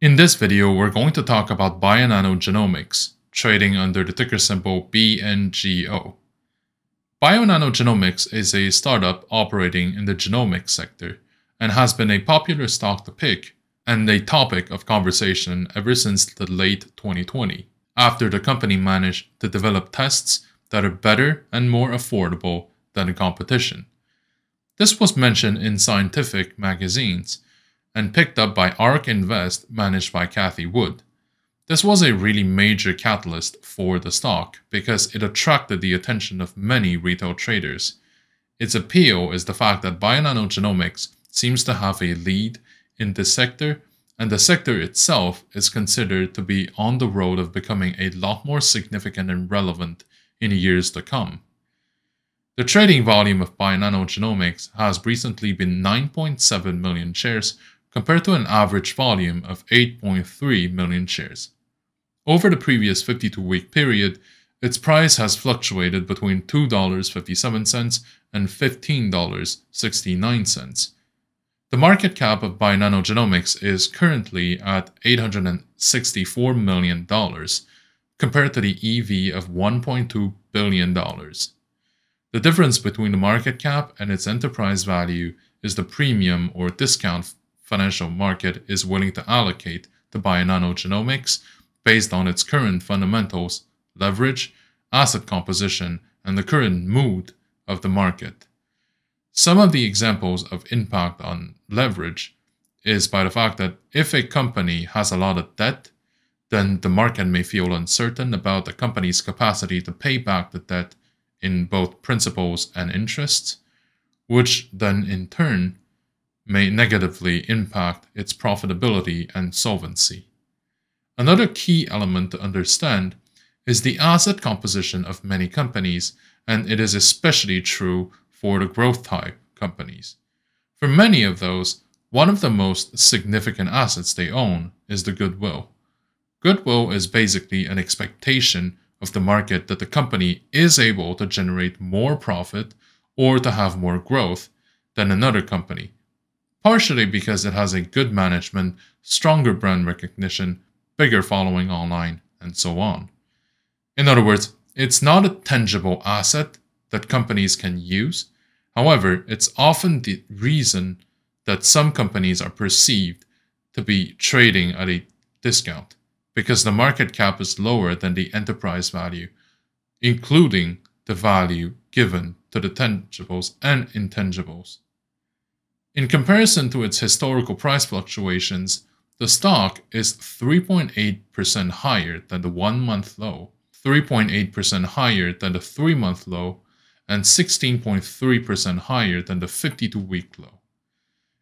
In this video, we're going to talk about Bionano Genomics, trading under the ticker symbol BNGO. Bionano Genomics is a startup operating in the genomics sector and has been a popular stock to pick and a topic of conversation ever since the late 2020, after the company managed to develop tests that are better and more affordable than the competition. This was mentioned in scientific magazines and picked up by ARK Invest, managed by Cathie Wood. This was a really major catalyst for the stock because it attracted the attention of many retail traders. Its appeal is the fact that Bionano Genomics seems to have a lead in this sector, and the sector itself is considered to be on the road of becoming a lot more significant and relevant in years to come. The trading volume of Bionano Genomics has recently been 9.7 million shares, compared to an average volume of 8.3 million shares. Over the previous 52-week period, its price has fluctuated between $2.57 and $15.69. The market cap of Bionano Genomics is currently at $864 million, compared to the EV of $1.2 billion. The difference between the market cap and its enterprise value is the premium or discount financial market is willing to allocate to Bionano Genomics based on its current fundamentals, leverage, asset composition, and the current mood of the market. Some of the examples of impact on leverage is by the fact that if a company has a lot of debt, then the market may feel uncertain about the company's capacity to pay back the debt in both principals and interests, which then in turn may negatively impact its profitability and solvency. Another key element to understand is the asset composition of many companies, and it is especially true for the growth type companies. For many of those, one of the most significant assets they own is the goodwill. Goodwill is basically an expectation of the market that the company is able to generate more profit or to have more growth than another company, partially because it has a good management, stronger brand recognition, bigger following online, and so on. In other words, it's not a tangible asset that companies can use. However, it's often the reason that some companies are perceived to be trading at a discount, because the market cap is lower than the enterprise value, including the value given to the tangibles and intangibles. In comparison to its historical price fluctuations, the stock is 3.8% higher than the one-month low, 3.8% higher than the three-month low, and 16.3% higher than the 52-week low.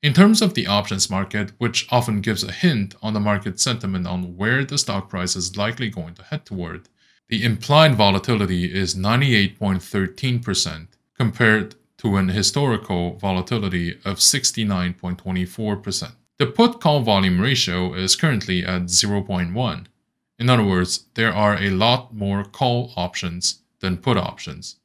In terms of the options market, which often gives a hint on the market sentiment on where the stock price is likely going to head toward, the implied volatility is 98.13% compared to an historical volatility of 69.24%. The put-call volume ratio is currently at 0.1. In other words, there are a lot more call options than put options.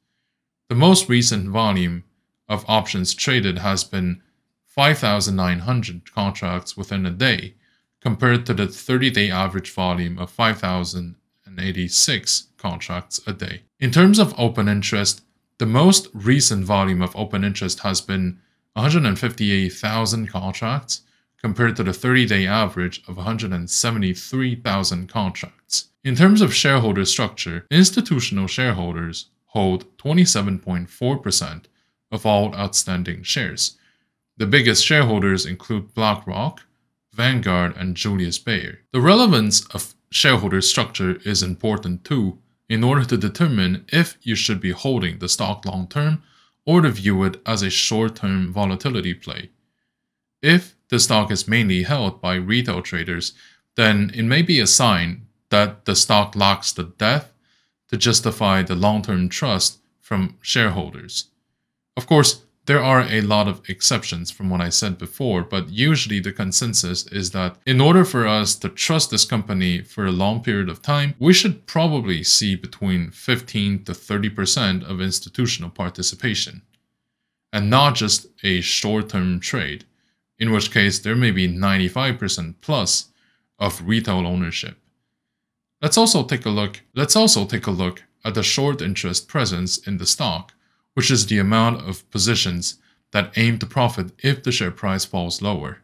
The most recent volume of options traded has been 5,900 contracts within a day, compared to the 30-day average volume of 5,086 contracts a day. In terms of open interest, the most recent volume of open interest has been 158,000 contracts, compared to the 30-day average of 173,000 contracts. In terms of shareholder structure, institutional shareholders hold 27.4% of all outstanding shares. The biggest shareholders include BlackRock, Vanguard, and Julius Baer. The relevance of shareholder structure is important too, in order to determine if you should be holding the stock long-term or to view it as a short-term volatility play. If the stock is mainly held by retail traders, then it may be a sign that the stock lacks the depth to justify the long-term trust from shareholders. Of course, there are a lot of exceptions from what I said before, but usually the consensus is that in order for us to trust this company for a long period of time, we should probably see between 15 to 30% of institutional participation, and not just a short-term trade, in which case there may be 95% plus of retail ownership. Let's also take a look at the short interest presence in the stock, which is the amount of positions that aim to profit if the share price falls lower.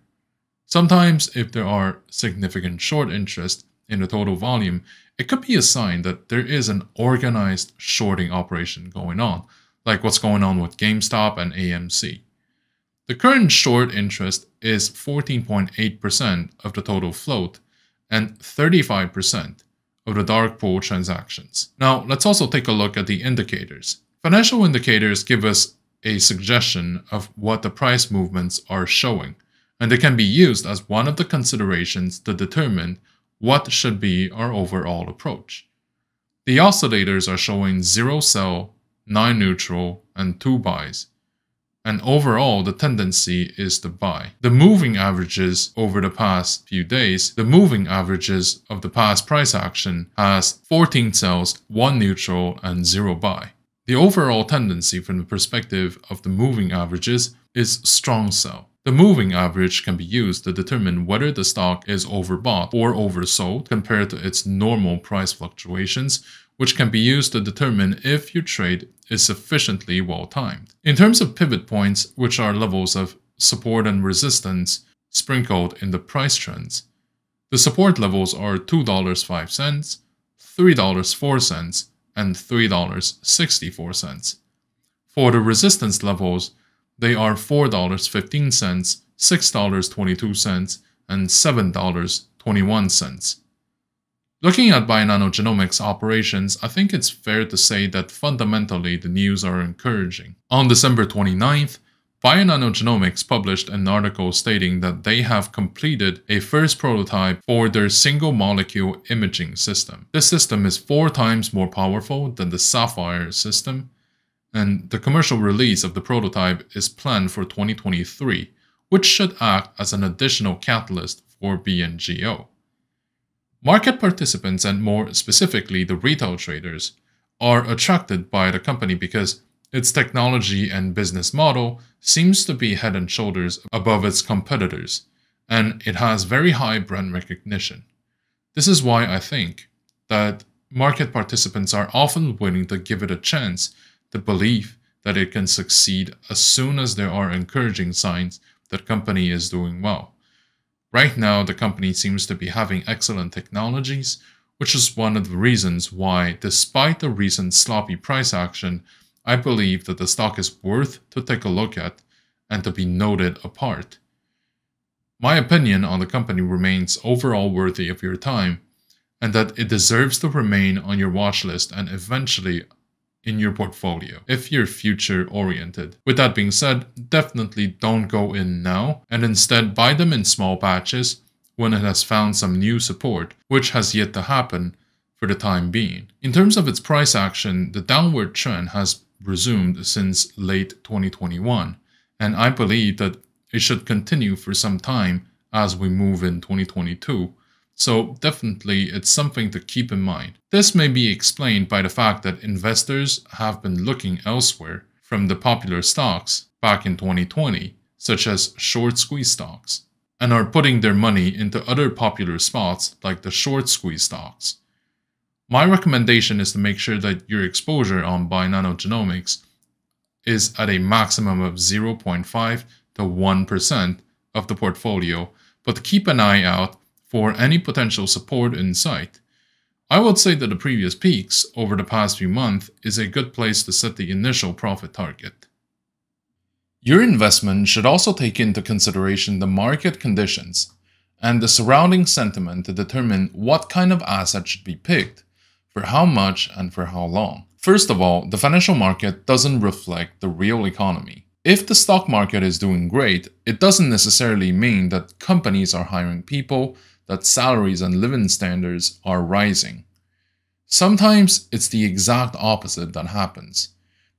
Sometimes, if there are significant short interest in the total volume, it could be a sign that there is an organized shorting operation going on, like what's going on with GameStop and AMC. The current short interest is 14.8% of the total float and 35% of the dark pool transactions. Now, let's also take a look at the indicators. Financial indicators give us a suggestion of what the price movements are showing, and they can be used as one of the considerations to determine what should be our overall approach. The oscillators are showing 0 sell, 9 neutral, and 2 buys. And overall, the tendency is to buy. The moving averages over the past few days, the moving averages of the past price action has 14 sells, 1 neutral, and 0 buy. The overall tendency from the perspective of the moving averages is strong sell. The moving average can be used to determine whether the stock is overbought or oversold compared to its normal price fluctuations, which can be used to determine if your trade is sufficiently well-timed. In terms of pivot points, which are levels of support and resistance sprinkled in the price trends, the support levels are $2.05, $3.04, and $3.64. For the resistance levels, they are $4.15, $6.22, and $7.21. Looking at Bionano Genomics operations, I think it's fair to say that fundamentally the news are encouraging. On December 29th, Bionano Genomics published an article stating that they have completed a first prototype for their single-molecule imaging system. This system is 4 times more powerful than the Sapphire system, and the commercial release of the prototype is planned for 2023, which should act as an additional catalyst for BNGO. Market participants, and more specifically the retail traders, are attracted by the company because its technology and business model seems to be head and shoulders above its competitors, and it has very high brand recognition. This is why I think that market participants are often willing to give it a chance. The belief that it can succeed as soon as there are encouraging signs that the company is doing well. Right now, the company seems to be having excellent technologies, which is one of the reasons why, despite the recent sloppy price action, I believe that the stock is worth to take a look at and to be noted apart. My opinion on the company remains overall worthy of your time, and that it deserves to remain on your watch list and eventually in your portfolio if you're future oriented. With that being said, definitely don't go in now and instead buy them in small batches when it has found some new support, which has yet to happen for the time being. In terms of its price action, the downward trend has resumed since late 2021, and I believe that it should continue for some time as we move in 2022. So definitely it's something to keep in mind. This may be explained by the fact that investors have been looking elsewhere from the popular stocks back in 2020, such as short squeeze stocks, and are putting their money into other popular spots like the short squeeze stocks. My recommendation is to make sure that your exposure on Bionano Genomics is at a maximum of 0.5 to 1% of the portfolio, but keep an eye out for any potential support in sight. I would say that the previous peaks over the past few months is a good place to set the initial profit target. Your investment should also take into consideration the market conditions and the surrounding sentiment to determine what kind of asset should be picked, for how much and for how long. First of all, the financial market doesn't reflect the real economy. If the stock market is doing great, it doesn't necessarily mean that companies are hiring people, that salaries and living standards are rising. Sometimes it's the exact opposite that happens,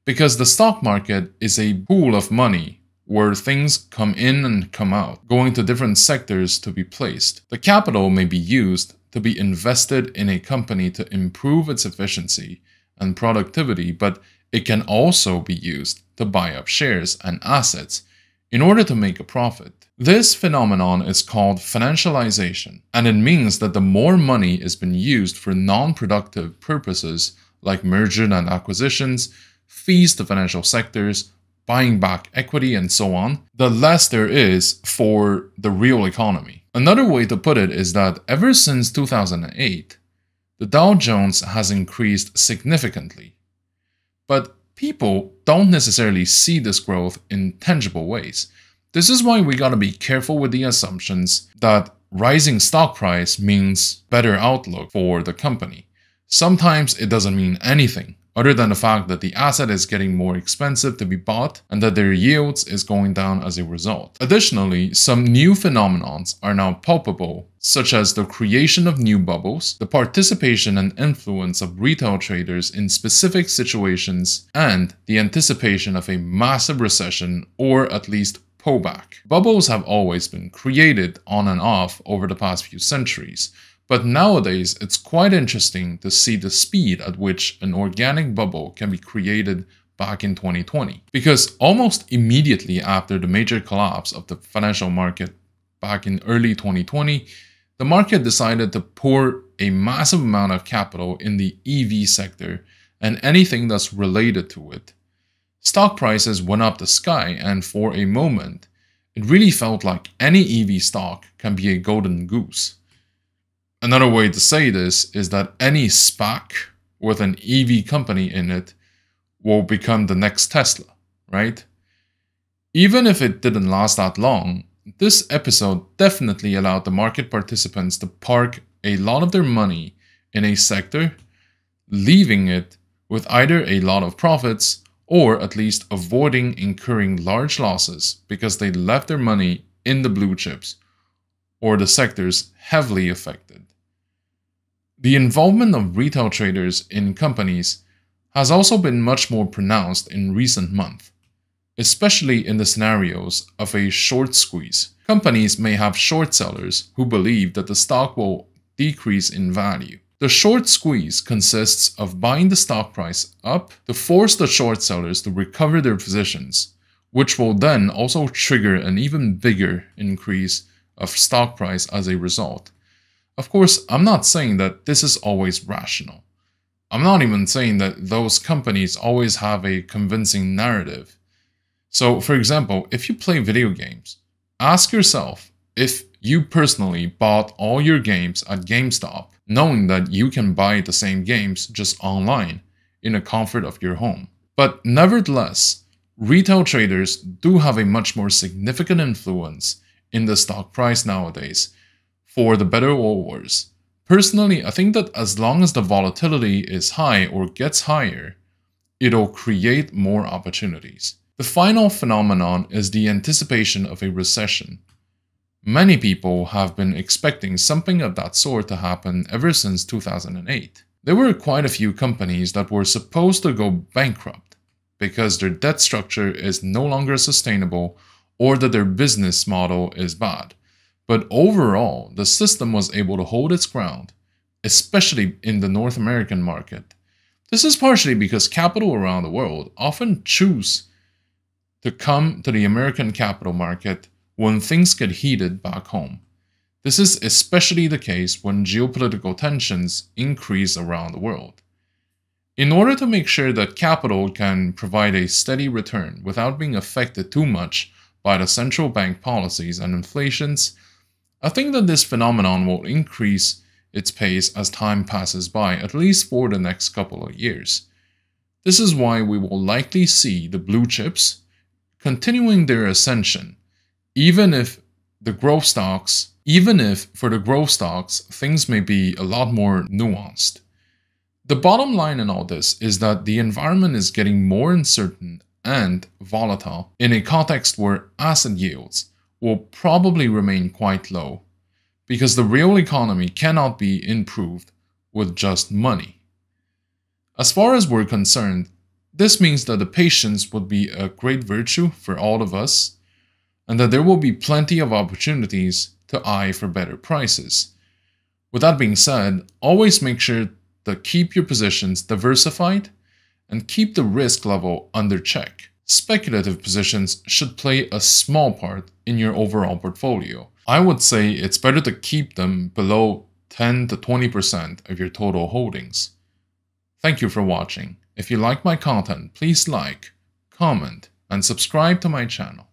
because the stock market is a pool of money where things come in and come out, going to different sectors to be placed. The capital may be used to be invested in a company to improve its efficiency and productivity, but it can also be used to buy up shares and assets in order to make a profit. This phenomenon is called financialization, and it means that the more money is being used for non-productive purposes like mergers and acquisitions, fees to financial sectors, buying back equity, and so on, the less there is for the real economy. Another way to put it is that ever since 2008, the Dow Jones has increased significantly, but people don't necessarily see this growth in tangible ways. This is why we gotta be careful with the assumptions that rising stock price means better outlook for the company. Sometimes it doesn't mean anything other than the fact that the asset is getting more expensive to be bought and that their yields is going down as a result. Additionally, some new phenomenons are now palpable, such as the creation of new bubbles, the participation and influence of retail traders in specific situations, and the anticipation of a massive recession or at least pullback. Bubbles have always been created on and off over the past few centuries, but nowadays, it's quite interesting to see the speed at which an organic bubble can be created back in 2020. Because almost immediately after the major collapse of the financial market back in early 2020, the market decided to pour a massive amount of capital in the EV sector and anything that's related to it. Stock prices went up the sky, and for a moment, it really felt like any EV stock can be a golden goose. Another way to say this is that any SPAC with an EV company in it will become the next Tesla, right? Even if it didn't last that long, this episode definitely allowed the market participants to park a lot of their money in a sector, leaving it with either a lot of profits or at least avoiding incurring large losses because they left their money in the blue chips or the sectors heavily affected. The involvement of retail traders in companies has also been much more pronounced in recent months, especially in the scenarios of a short squeeze. Companies may have short sellers who believe that the stock will decrease in value. The short squeeze consists of buying the stock price up to force the short sellers to recover their positions, which will then also trigger an even bigger increase of stock price as a result. Of course, I'm not saying that this is always rational. I'm not even saying that those companies always have a convincing narrative. So, for example, if you play video games, ask yourself if you personally bought all your games at GameStop, knowing that you can buy the same games just online in the comfort of your home. But nevertheless, retail traders do have a much more significant influence in the stock price nowadays, for the better or worse. Personally, I think that as long as the volatility is high or gets higher, it'll create more opportunities. The final phenomenon is the anticipation of a recession. Many people have been expecting something of that sort to happen ever since 2008. There were quite a few companies that were supposed to go bankrupt because their debt structure is no longer sustainable or that their business model is bad. But overall, the system was able to hold its ground, especially in the North American market. This is partially because capital around the world often choose to come to the American capital market when things get heated back home. This is especially the case when geopolitical tensions increase around the world. In order to make sure that capital can provide a steady return without being affected too much by the central bank policies and inflations, I think that this phenomenon will increase its pace as time passes by, at least for the next couple of years. This is why we will likely see the blue chips continuing their ascension, even if for the growth stocks, things may be a lot more nuanced. The bottom line in all this is that the environment is getting more uncertain and volatile in a context where asset yields will probably remain quite low because the real economy cannot be improved with just money. As far as we're concerned, this means that the patience would be a great virtue for all of us and that there will be plenty of opportunities to eye for better prices. With that being said, always make sure to keep your positions diversified and keep the risk level under check. speculative positions should play a small part in your overall portfolio. I would say it's better to keep them below 10 to 20% of your total holdings. Thank you for watching. If you like my content, please like, comment, and subscribe to my channel.